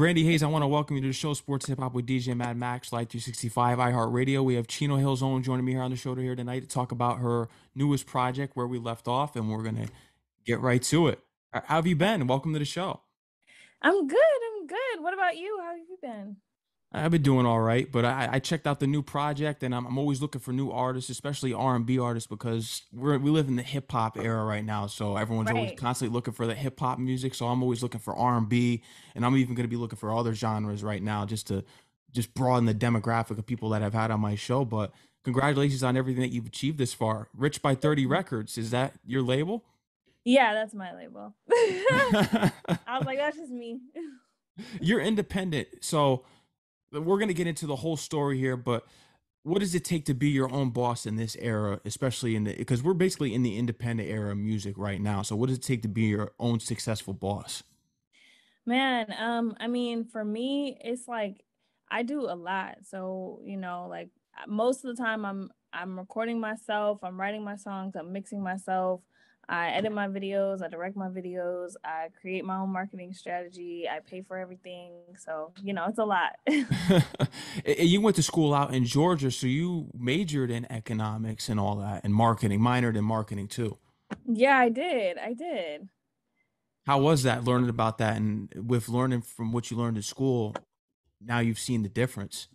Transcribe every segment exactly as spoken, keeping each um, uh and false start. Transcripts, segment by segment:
Brandy Haze. I want to welcome you to the show, Sports Hip Hop with D J Mad Max, Live three sixty-five, iHeartRadio. We have Chino Hills on joining me here on the show here tonight to talk about her newest project, Where We Left Off, and we're going to get right to it. How have you been? Welcome to the show. I'm good. I'm good. What about you? How have you been? I've been doing all right, but I, I checked out the new project, and I'm, I'm always looking for new artists, especially R and B artists, because we're, we live in the hip hop era right now. So everyone's right. always constantly looking for the hip hop music. So I'm always looking for R and B, and I'm even going to be looking for other genres right now just to just broaden the demographic of people that I've had on my show. But congratulations on everything that you've achieved this far. Rich by thirty Records, is that your label? Yeah, that's my label. I was like, that's just me. You're independent, so we're going to get into the whole story here, but what does it take to be your own boss in this era, especially in the, because we're basically in the independent era of music right now. So what does it take to be your own successful boss? Man, um, I mean, for me, it's like, I do a lot. So, you know, like most of the time I'm, I'm recording myself, I'm writing my songs, I'm mixing myself. I edit my videos, I direct my videos, I create my own marketing strategy, I pay for everything. So, you know, it's a lot. You went to school out in Georgia, so you majored in economics and all that, and marketing, minored in marketing too. Yeah, I did. I did. How was that, learning about that? And with learning from what you learned at school, now you've seen the difference.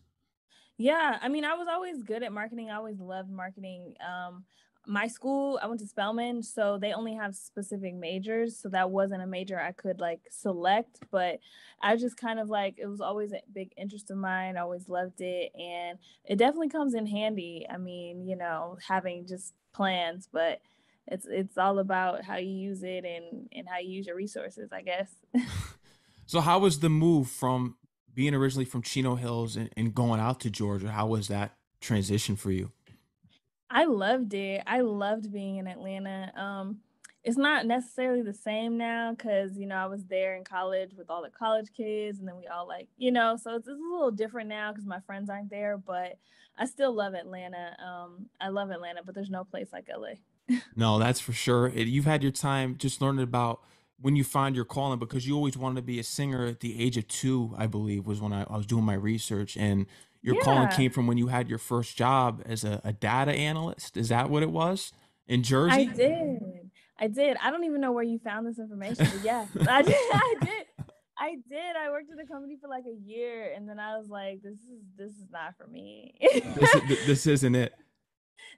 Yeah, I mean, I was always good at marketing. I always loved marketing. Um, My school, I went to Spelman, so they only have specific majors. So that wasn't a major I could like select, but I just kind of like, it was always a big interest of mine. I always loved it. And it definitely comes in handy. I mean, you know, having just plans, but it's, it's all about how you use it and, and how you use your resources, I guess. So how was the move from being originally from Chino Hills and, and going out to Georgia? How was that transition for you? I loved it. I loved being in Atlanta. Um, it's not necessarily the same now because, you know, I was there in college with all the college kids and then we all like, you know, so it's, it's a little different now because my friends aren't there, but I still love Atlanta. Um, I love Atlanta, but there's no place like L A. No, that's for sure. You've had your time just learning about when you find your calling, because you always wanted to be a singer at the age of two, I believe, was when I, I was doing my research. And Your yeah. calling came from when you had your first job as a, a data analyst. Is that what it was in Jersey? I did. I did. I don't even know where you found this information, but yeah, I did. I did. I did. I worked at a company for like a year and then I was like, this is, this is not for me. this, is, this isn't it.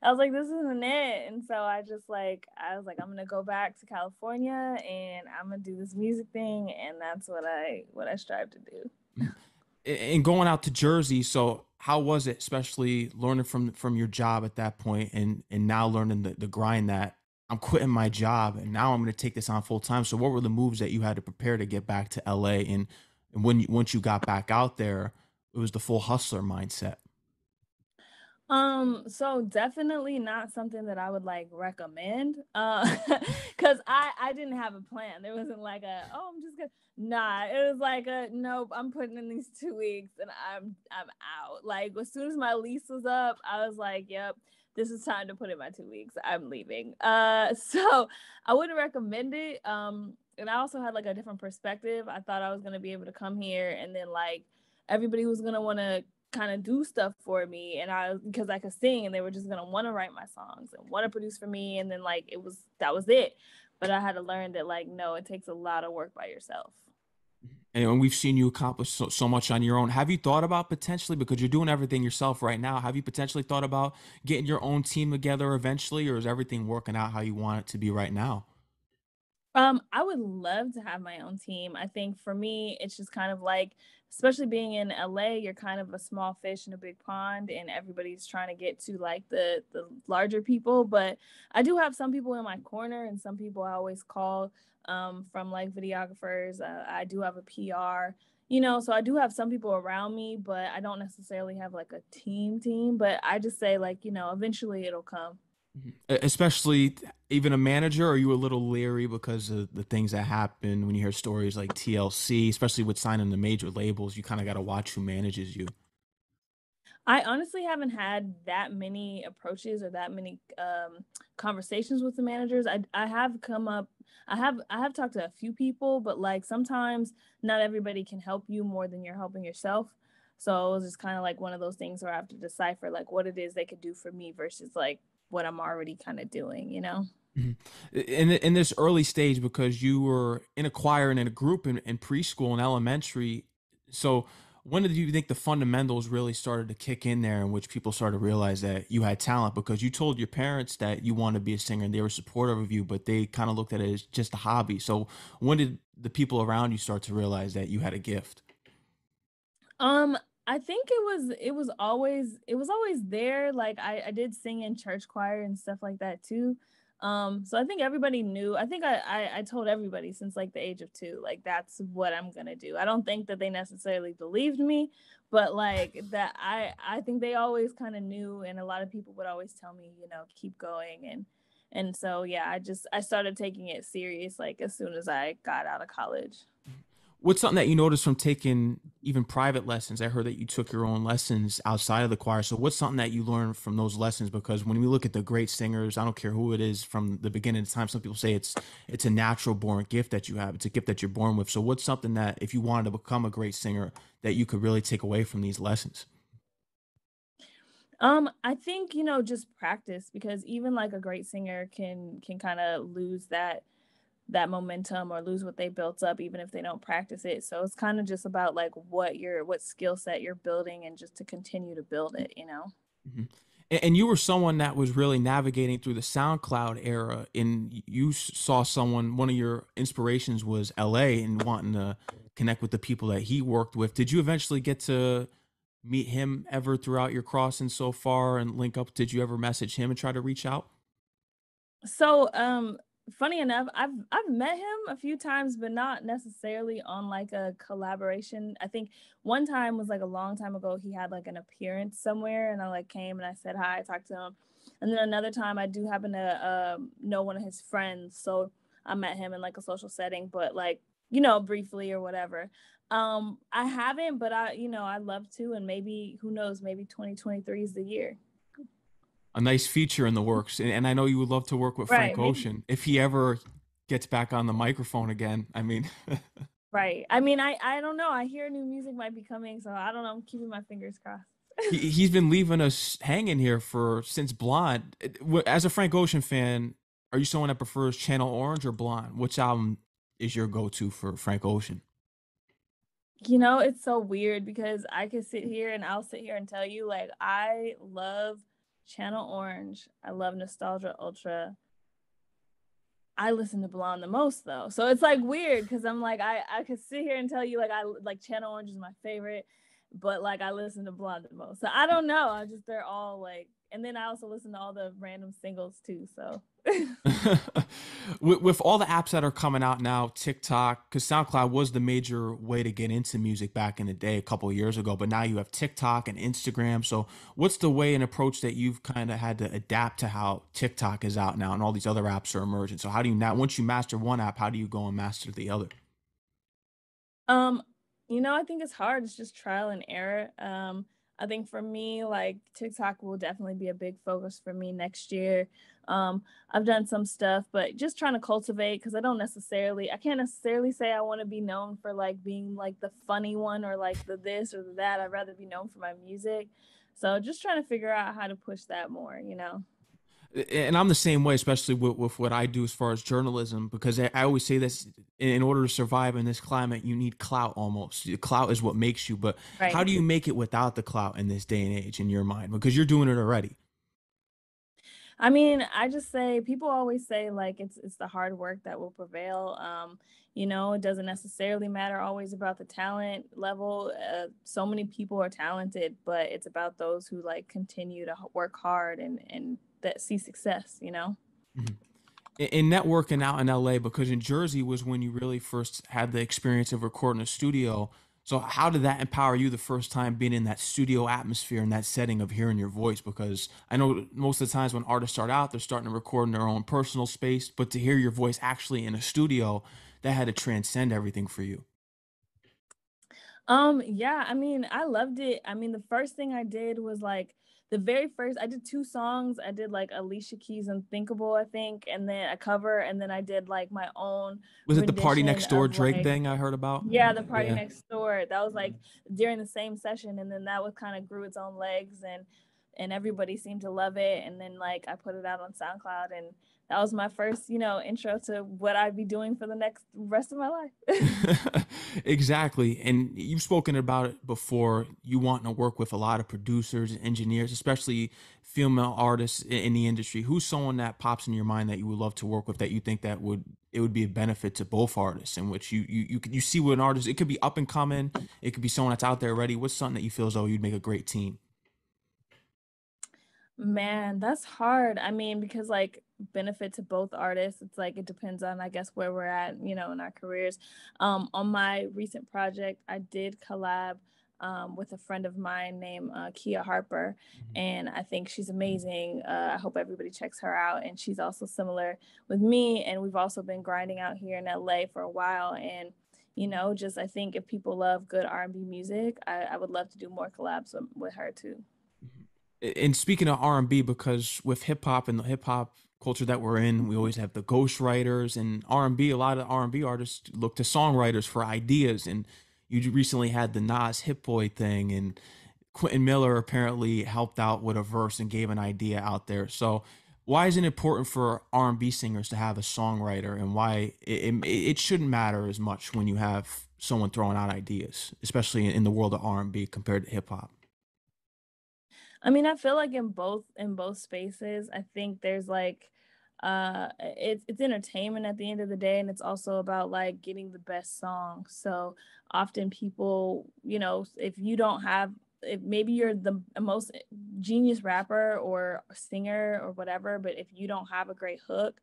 I was like, this isn't it. And so I just like, I was like, I'm going to go back to California and I'm going to do this music thing. And that's what I, what I strive to do. And going out to Jersey, so how was it, especially learning from from your job at that point and and now learning the, the grind that I'm quitting my job and now I'm going to take this on full time. So what were the moves that you had to prepare to get back to L A? And, and when you, once you got back out there, it was the full hustler mindset. Um, so definitely not something that I would like recommend, uh, cause I, I didn't have a plan. There wasn't like a, oh, I'm just gonna, nah, it was like a, nope, I'm putting in these two weeks and I'm, I'm out. Like as soon as my lease was up, I was like, yep, this is time to put in my two weeks. I'm leaving. Uh, so I wouldn't recommend it. Um, and I also had like a different perspective. I thought I was going to be able to come here and then like everybody was going to want to kind of do stuff for me and I because I could sing and they were just gonna want to write my songs and want to produce for me and then like it was that was it. But I had to learn that like no, it takes a lot of work by yourself. And we've seen you accomplish so, so much on your own. Have you thought about potentially, because you're doing everything yourself right now, have you potentially thought about getting your own team together eventually, or is everything working out how you want it to be right now? Um, I would love to have my own team. I think for me, it's just kind of like, especially being in L A, you're kind of a small fish in a big pond and everybody's trying to get to like the, the larger people. But I do have some people in my corner and some people I always call um, from like videographers. Uh, I do have a P R, you know, so I do have some people around me, but I don't necessarily have like a team team. But I just say like, you know, eventually it'll come. Especially even a manager, or are you a little leery because of the things that happen when you hear stories like T L C, especially with signing the major labels? You kind of got to watch who manages you. I honestly haven't had that many approaches or that many um, conversations with the managers. I, I have come up I have I have talked to a few people, but like sometimes not everybody can help you more than you're helping yourself. So it was just kind of like one of those things where I have to decipher like what it is they could do for me versus like what I'm already kind of doing, you know? Mm-hmm. In in this early stage, because you were in a choir and in a group in, in preschool and elementary. So when did you think the fundamentals really started to kick in there, in which people started to realize that you had talent? Because you told your parents that you wanted to be a singer and they were supportive of you, but they kind of looked at it as just a hobby. So when did the people around you start to realize that you had a gift? Um, I think it was, it was always, it was always there. Like I, I did sing in church choir and stuff like that too. Um, so I think everybody knew, I think I, I, I told everybody since like the age of two, like, that's what I'm going to do. I don't think that they necessarily believed me, but like that, I, I think they always kind of knew. And a lot of people would always tell me, you know, keep going. And, and so, yeah, I just, I started taking it serious, like as soon as I got out of college. What's something that you noticed from taking even private lessons? I heard that you took your own lessons outside of the choir. So what's something that you learned from those lessons? Because when we look at the great singers, I don't care who it is, from the beginning of time, some people say it's it's a natural born gift that you have. It's a gift that you're born with. So what's something that if you wanted to become a great singer that you could really take away from these lessons? Um, I think, you know, just practice, because even like a great singer can can kind of lose that that momentum or lose what they built up, even if they don't practice it. So it's kind of just about like what your, what skill set you're building and just to continue to build it, you know? Mm-hmm. And, and you were someone that was really navigating through the SoundCloud era, and you saw someone, one of your inspirations was L A and wanting to connect with the people that he worked with. Did you eventually get to meet him ever throughout your crossing so far and link up? Did you ever message him and try to reach out? So, um, funny enough, I've I've met him a few times, but not necessarily on like a collaboration. I think one time was like a long time ago. He had like an appearance somewhere, and I like came and I said hi, I talked to him. And then another time, I do happen to uh, know one of his friends, so I met him in like a social setting, but like you know briefly or whatever. Um, I haven't, but I you know I love to, and maybe who knows, maybe twenty twenty-three is the year. A nice feature in the works. And, and I know you would love to work with right, Frank Ocean maybe. If he ever gets back on the microphone again. I mean, right. I mean, I, I don't know. I hear new music might be coming, so I don't know. I'm keeping my fingers crossed. he, he's been leaving us hanging here for since Blonde. As a Frank Ocean fan, are you someone that prefers Channel Orange or Blonde? Which album is your go-to for Frank Ocean? You know, it's so weird because I could sit here and I'll sit here and tell you, like, I love Channel Orange. I love Nostalgia Ultra. I listen to Blonde the most though. So it's like weird because I'm like, I, I could sit here and tell you like I like Channel Orange is my favorite, but like I listen to Blonde the most. So I don't know. I just, they're all like, and then I also listen to all the random singles too. So with, with all the apps that are coming out now, TikTok, because SoundCloud was the major way to get into music back in the day a couple of years ago, but now you have TikTok and Instagram. So what's the way and approach that you've kind of had to adapt to how TikTok is out now and all these other apps are emerging? So how do you now, once you master one app, how do you go and master the other? Um, you know, I think it's hard. It's just trial and error. Um, I think for me, like TikTok will definitely be a big focus for me next year. Um, I've done some stuff, but just trying to cultivate because I don't necessarily, I can't necessarily say I want to be known for like being like the funny one or like the this or the that. I'd rather be known for my music. So just trying to figure out how to push that more, you know. And I'm the same way, especially with, with what I do as far as journalism, because I, I always say this, in order to survive in this climate, you need clout almost. The clout is what makes you, but right. How do you make it without the clout in this day and age in your mind? Because you're doing it already. I mean, I just say, people always say like, it's it's the hard work that will prevail. Um, you know, it doesn't necessarily matter always about the talent level. Uh, so many people are talented, but it's about those who like continue to work hard and, and that see success, you know? Mm-hmm. In networking out in L A, because in Jersey was when you really first had the experience of recording a studio. So how did that empower you the first time being in that studio atmosphere and that setting of hearing your voice? Because I know most of the times when artists start out, they're starting to record in their own personal space, but to hear your voice actually in a studio, that had to transcend everything for you. Um, yeah, I mean, I loved it. I mean, the first thing I did was like the very first, I did two songs. I did like Alicia Keys' Unthinkable, I think, and then a cover, and then I did like my own. Was it the Party Next Door Drake like, thing I heard about? Yeah, the Party yeah. Next Door. That was like during the same session, and then that was kind of grew its own legs, and and everybody seemed to love it. And then like I put it out on SoundCloud, and that was my first, you know, intro to what I'd be doing for the next rest of my life. Exactly. And you've spoken about it before. You want to work with a lot of producers and engineers, especially female artists in the industry. Who's someone that pops in your mind that you would love to work with, that you think that would, it would be a benefit to both artists, in which you, you, you, you see what an artist, it could be up and coming. It could be someone that's out there already. What's something that you feel as though you'd make a great team? Man, that's hard. I mean, because like benefit to both artists, it's like it depends on, I guess, where we're at, you know, in our careers. Um, on my recent project, I did collab um, with a friend of mine named uh, Kia Harper, and I think she's amazing. Uh, I hope everybody checks her out, and she's also similar with me, and we've also been grinding out here in L A for a while, and you know, just I think if people love good R and B music, I, I would love to do more collabs with, with her too. And speaking of R and B, because with hip hop and the hip hop culture that we're in, we always have the ghostwriters, and R and B, a lot of R and B artists look to songwriters for ideas. And you recently had the Nas Hit Boy thing, and Quentin Miller apparently helped out with a verse and gave an idea out there. So why is it important for R and B singers to have a songwriter, and why it, it, it shouldn't matter as much when you have someone throwing out ideas, especially in the world of R and B compared to hip hop? I mean, I feel like in both in both spaces, I think there's like, uh, it's it's entertainment at the end of the day, and it's also about like getting the best song. So often people, you know, if you don't have, if maybe you're the most genius rapper or singer or whatever, but if you don't have a great hook,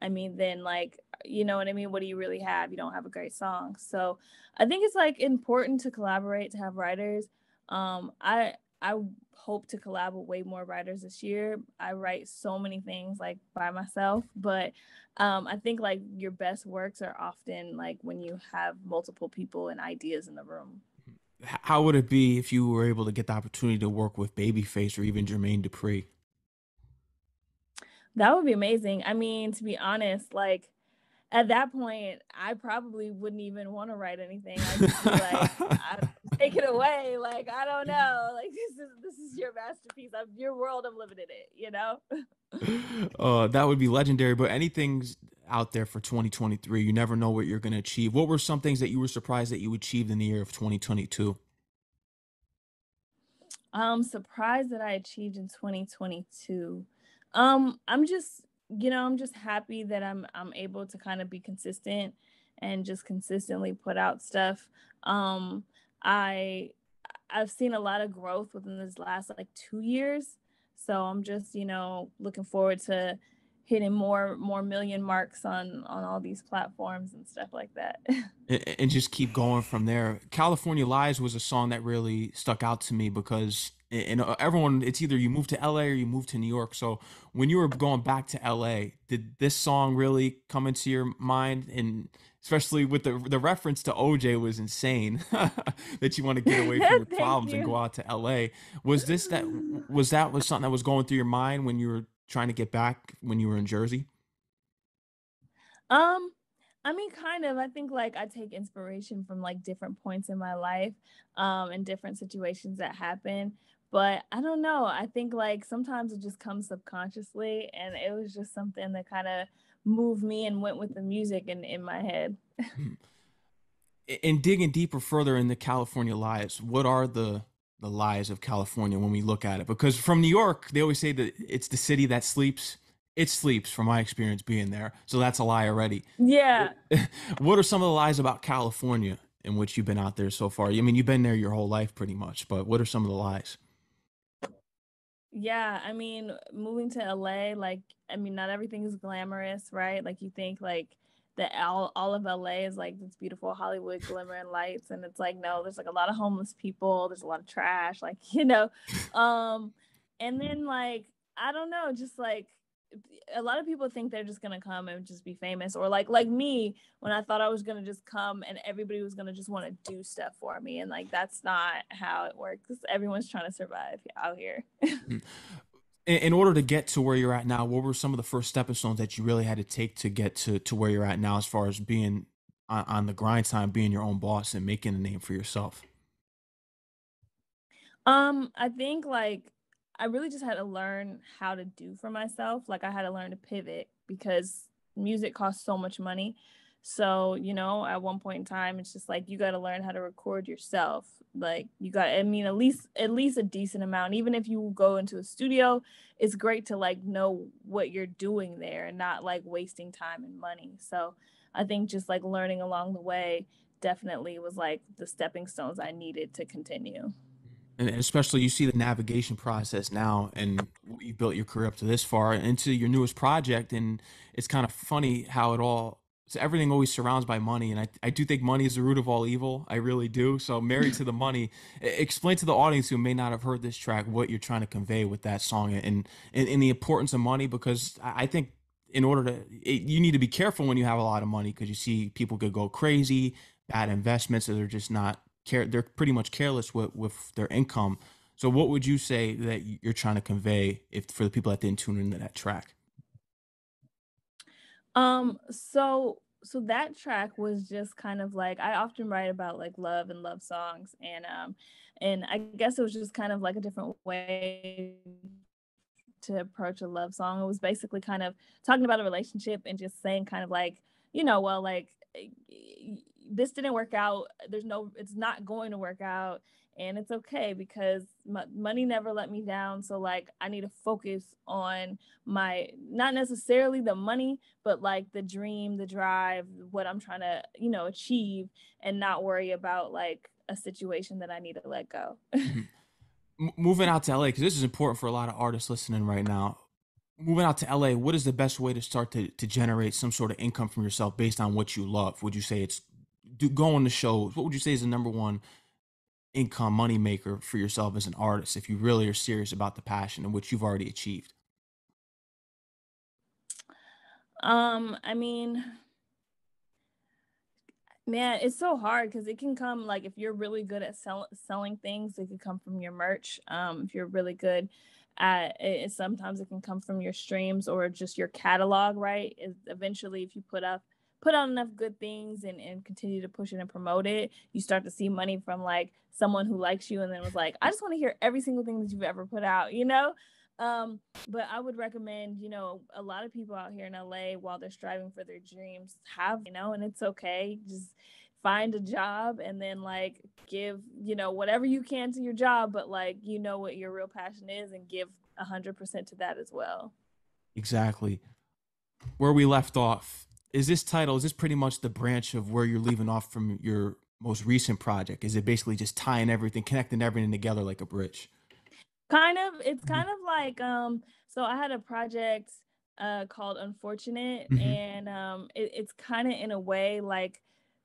I mean, then like, you know what I mean? What do you really have? You don't have a great song. So I think it's like important to collaborate, to have writers. Um, I I. hope to collab with way more writers this year. I write so many things like by myself, but um, I think like your best works are often like when you have multiple people and ideas in the room. How would it be if you were able to get the opportunity to work with Babyface or even Jermaine Dupri? That would be amazing. I mean, to be honest, like at that point, I probably wouldn't even want to write anything. I'd just be like, I don't, take it away. Like, I don't know. Like, this is this is your masterpiece. I'm, your world, I'm living in it, you know? uh, that would be legendary. But anything's out there for twenty twenty-three. You never know what you're going to achieve. What were some things that you were surprised that you achieved in the year of twenty twenty-two? I'm surprised that I achieved in twenty twenty-two. Um, I'm just... you know, I'm just happy that I'm I'm able to kind of be consistent and just consistently put out stuff. Um, I I've seen a lot of growth within this last like two years, so I'm just, you know, looking forward to hitting more more million marks on on all these platforms and stuff like that. and, and just keep going from there. California Lies was a song that really stuck out to me because. And everyone, it's either you move to L A or you move to New York. So when you were going back to L A, did this song really come into your mind? And especially with the the reference to O J was insane that you want to get away from your problems you. and go out to L A. Was this that was that was something that was going through your mind when you were trying to get back when you were in Jersey? Um. I mean, kind of. I think like I take inspiration from like different points in my life um, and different situations that happen. But I don't know. I think like sometimes it just comes subconsciously, and it was just something that kind of moved me and went with the music in, in my head. And digging deeper further in the California Lies, what are the the lies of California when we look at it? Because from New York, they always say that it's the city that sleeps. It sleeps, from my experience being there. So that's a lie already. Yeah. What are some of the lies about California in which you've been out there so far? I mean, you've been there your whole life pretty much, but what are some of the lies? Yeah, I mean, moving to L A, like, I mean, not everything is glamorous, right? Like you think like that all, all of L A is like this beautiful Hollywood glimmer and lights. And it's like, no, there's like a lot of homeless people. There's a lot of trash, like, you know. Um, and then like, I don't know, just like, a lot of people think they're just gonna come and just be famous, or like like me when I thought I was gonna just come and everybody was gonna just want to do stuff for me, and like that's not how it works. Everyone's trying to survive out here. In order to get to where you're at now, what were some of the first stepping stones that you really had to take to get to to where you're at now, as far as being on, on the grind time, being your own boss, and making a name for yourself? Um, I think like I really just had to learn how to do for myself. Like I had to learn to pivot because music costs so much money. So, you know, at one point in time, it's just like, you got to learn how to record yourself. Like you got, I mean, at least, at least a decent amount. Even if you go into a studio, it's great to like know what you're doing there and not like wasting time and money. So I think just like learning along the way definitely was like the stepping stones I needed to continue. And especially you see the navigation process now, and you built your career up to this far into your newest project. And it's kind of funny how it all, so everything always surrounds by money. And I, I do think money is the root of all evil. I really do. So married to the money, explain to the audience who may not have heard this track, what you're trying to convey with that song and, and, and the importance of money, because I think in order to, it, you need to be careful when you have a lot of money, because you see people could go crazy, bad investments, or they're just not Care, they're pretty much careless with, with their income. So what would you say that you're trying to convey if for the people that didn't tune into that track? Um, so, so that track was just kind of like, I often write about like love and love songs. And, um, and I guess it was just kind of like a different way to approach a love song. It was basically kind of talking about a relationship and just saying kind of like, you know, well, like, this didn't work out, there's no, it's not going to work out, and it's okay because my money never let me down. So like I need to focus on my, not necessarily the money, but like the dream, the drive, what I'm trying to, you know, achieve, and not worry about like a situation that I need to let go. Moving out to L A, because this is important for a lot of artists listening right now. Moving out to L A, what is the best way to start to, to generate some sort of income from yourself based on what you love? Would you say it's do, going to shows? What would you say is the number one income money maker for yourself as an artist, if you really are serious about the passion and what you've already achieved? Um, I mean, man, it's so hard because it can come like if you're really good at sell, selling things, it could come from your merch. Um, if you're really good at it, sometimes it can come from your streams or just your catalog, right? It, eventually, if you put up put out enough good things and, and continue to push it and promote it, you start to see money from like someone who likes you and then was like, I just want to hear every single thing that you've ever put out, you know? Um, but I would recommend, you know, a lot of people out here in L A, while they're striving for their dreams, have, you know, and it's okay. Just find a job and then like give, you know, whatever you can to your job, but like, you know what your real passion is and give a hundred percent to that as well. Exactly. Where We Left Off, is this title, is this pretty much the branch of where you're leaving off from your most recent project? Is it basically just tying everything, connecting everything together like a bridge? Kind of, it's kind of like, um, so I had a project uh, called Unfortunate, mm-hmm. and um, it, it's kind of in a way like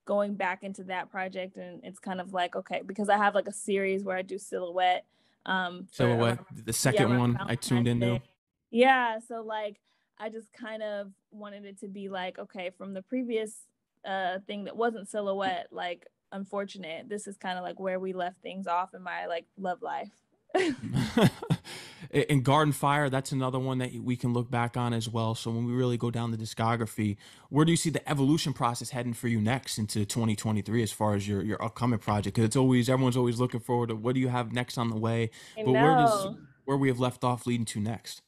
going back into that project, and it's kind of like, okay, because I have like a series where I do Silhouette. Um, Silhouette, for, um, the second yeah, one I tuned into. Yeah, so like, I just kind of wanted it to be like, okay, from the previous uh, thing that wasn't Silhouette, like Unfortunate, this is kind of like where we left things off in my like love life. And Garden Fire, that's another one that we can look back on as well. So when we really go down the discography, where do you see the evolution process heading for you next into twenty twenty-three as far as your, your upcoming project? Because it's always, everyone's always looking forward to what do you have next on the way, I but know. where does where we have left off leading to next?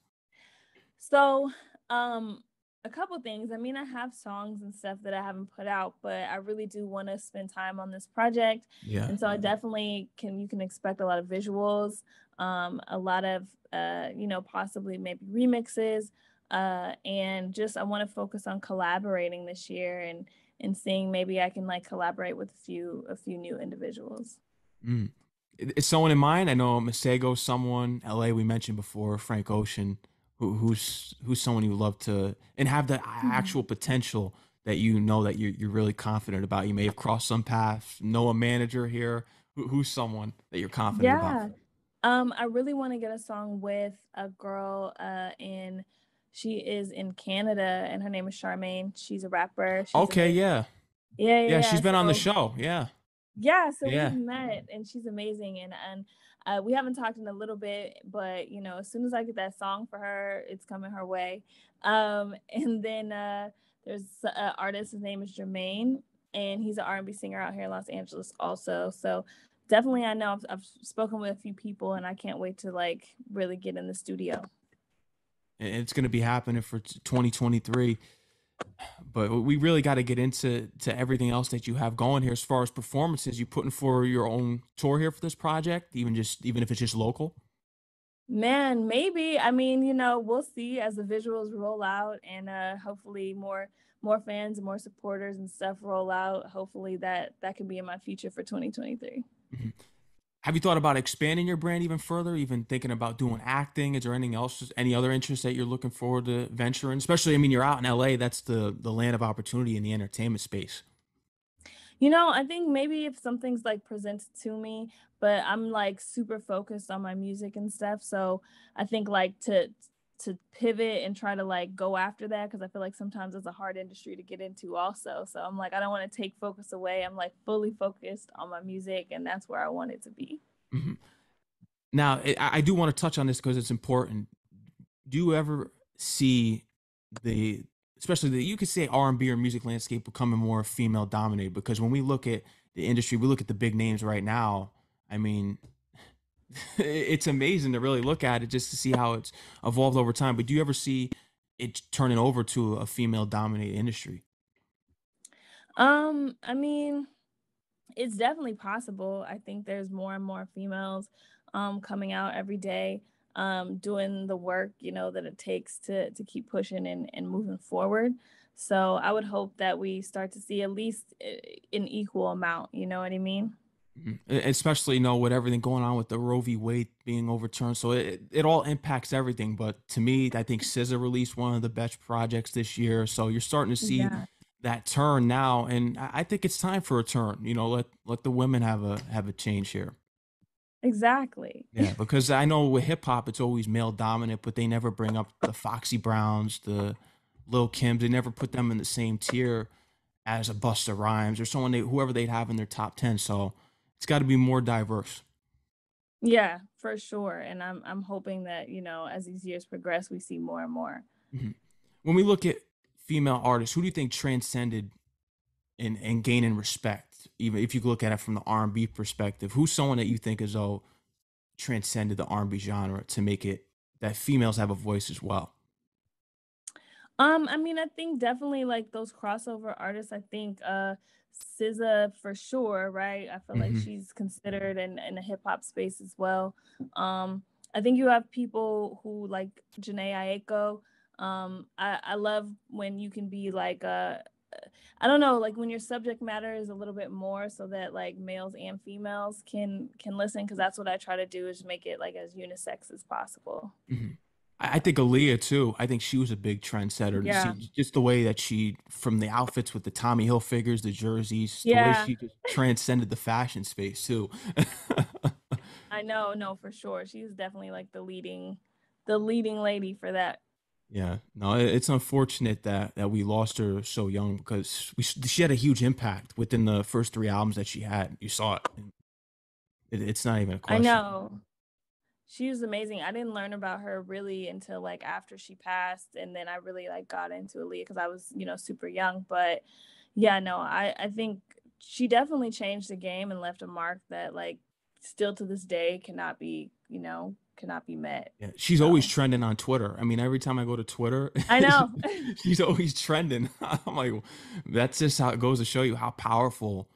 So um a couple things. I mean, I have songs and stuff that I haven't put out, but I really do want to spend time on this project. Yeah. And so I definitely can, you can expect a lot of visuals, um a lot of uh you know, possibly maybe remixes, uh and just I want to focus on collaborating this year and and seeing maybe I can like collaborate with a few a few new individuals. Mm. Is someone in mind? I know Masego, someone L A we mentioned before, Frank Ocean. Who, who's who's someone you love to and have the actual potential that you know that you're, you're really confident about? You may have crossed some paths, know a manager here. Who, who's someone that you're confident yeah. about? Um, I really want to get a song with a girl uh, in She is in Canada, and her name is Charmaine. She's a rapper. She's okay, amazing. yeah. Yeah, yeah. Yeah, she's yeah. been so, on the show, yeah. Yeah, so yeah. we met, and she's amazing. And, and uh, we haven't talked in a little bit, but, you know, as soon as I get that song for her, it's coming her way. Um, and then uh, there's an artist, his name is Jermaine, and he's an R and B singer out here in Los Angeles also. So definitely, I know I've, I've spoken with a few people, and I can't wait to, like, really get in the studio. It's going to be happening for twenty twenty-three, but we really got to get into to everything else that you have going here as far as performances. You putting for your own tour here for this project, even just even if it's just local? Man, maybe. I mean, you know, we'll see as the visuals roll out, and uh, hopefully more more fans and more supporters and stuff roll out. Hopefully that that can be in my future for twenty twenty-three. Mm-hmm. Have you thought about expanding your brand even further, even thinking about doing acting? Is there anything else, any other interests that you're looking forward to venturing? Especially, I mean, you're out in L A. That's the, the land of opportunity in the entertainment space. You know, I think maybe if something's like presented to me, but I'm like super focused on my music and stuff. So I think like to to pivot and try to like go after that, because I feel like sometimes it's a hard industry to get into also. So I'm like, I don't want to take focus away. I'm like fully focused on my music, and that's where I want it to be. Mm-hmm. Now, I do want to touch on this because it's important. Do you ever see the, especially the, you could say R and B or music landscape becoming more female dominated? Because when we look at the industry, we look at the big names right now. I mean, it's amazing to really look at it just to see how it's evolved over time. But do you ever see it turning over to a female dominated industry? Um, I mean, it's definitely possible. I think there's more and more females um, coming out every day, um, doing the work, you know, that it takes to to keep pushing and, and moving forward. So I would hope that we start to see at least an equal amount. You know what I mean? Especially, you know, with everything going on with the Roe v. Wade being overturned. So it, it all impacts everything. But to me, I think S Z A released one of the best projects this year. So you're starting to see yeah. that turn now. And I think it's time for a turn, you know, let, let the women have a, have a change here. Exactly. Yeah. Because I know with hip hop, it's always male dominant, but they never bring up the Foxy Browns, the Lil' Kims. They never put them in the same tier as a Busta Rhymes or someone, they, whoever they'd have in their top ten. So it's got to be more diverse. Yeah, for sure. And I'm I'm hoping that, you know, as these years progress, we see more and more. Mm-hmm. When we look at female artists, who do you think transcended and and gaining respect? Even if you look at it from the R and B perspective, who's someone that you think is oh transcended the R and B genre to make it that females have a voice as well? Um, I mean, I think definitely like those crossover artists. I think uh, S Z A for sure, right? I feel mm-hmm. like she's considered in, in the hip hop space as well. Um, I think you have people who like Jhené Aiko. Um, I, I love when you can be like, uh, I don't know, like when your subject matter is a little bit more so that like males and females can can listen, because that's what I try to do is make it like as unisex as possible. Mm-hmm. I think Aaliyah too. I think she was a big trendsetter. Yeah. See, just the way that she, from the outfits with the Tommy Hilfigers, the jerseys, yeah. the way she just transcended the fashion space too. I know, no, for sure. She's definitely like the leading, the leading lady for that. Yeah, no, it's unfortunate that that we lost her so young, because we she had a huge impact within the first three albums that she had. You saw it. it it's not even a question. I know. She was amazing. I didn't learn about her really until like after she passed. And then I really like got into Aaliyah because I was, you know, super young. But yeah, no, I, I think she definitely changed the game and left a mark that like still to this day cannot be, you know, cannot be met. Yeah, she's so. always trending on Twitter. I mean, every time I go to Twitter, I know she's always trending. I'm like, that's just how it goes to show you how powerful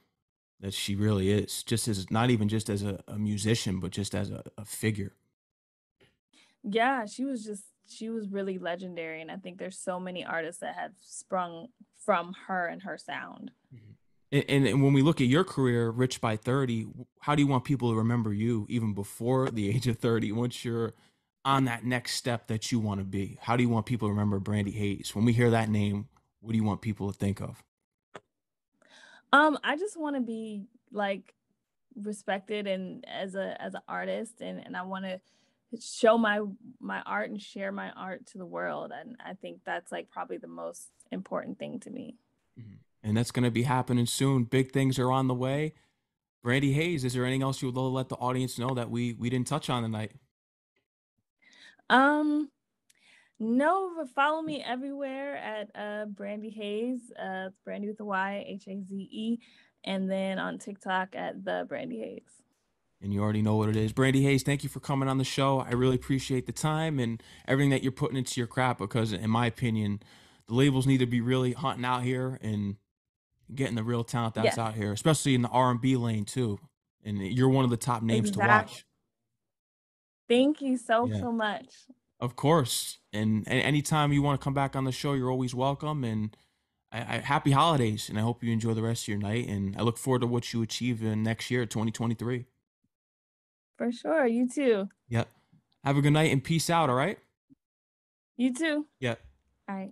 that she really is, just as not even just as a, a musician, but just as a, a figure. Yeah, she was just, she was really legendary. And I think there's so many artists that have sprung from her and her sound. And, and, and when we look at your career, Rich by thirty, how do you want people to remember you even before the age of thirty? Once you're on that next step that you want to be, how do you want people to remember Brandy Haze? When we hear that name, what do you want people to think of? Um, I just want to be like respected and as a, as an artist, and, and I want to show my my art and share my art to the world. And I think that's like probably the most important thing to me. And that's going to be happening soon. Big things are on the way. Brandy Haze, is there anything else you would let the audience know that we we didn't touch on tonight? Um, no, but follow me everywhere at uh, Brandy Haze. Uh, it's Brandy with a Y, H A Z E. And then on TikTok at The Brandy Haze. And you already know what it is. Brandy Haze, thank you for coming on the show. I really appreciate the time and everything that you're putting into your craft, because in my opinion, the labels need to be really hunting out here and getting the real talent that's yeah. out here, especially in the R and B lane too. And you're one of the top names exactly. to watch. Thank you so, yeah. so much. Of course. And, and anytime you want to come back on the show, you're always welcome. And I, I, happy holidays. And I hope you enjoy the rest of your night. And I look forward to what you achieve in next year, twenty twenty-three. For sure. You too. Yep. Have a good night and peace out. All right. You too. Yep. All right.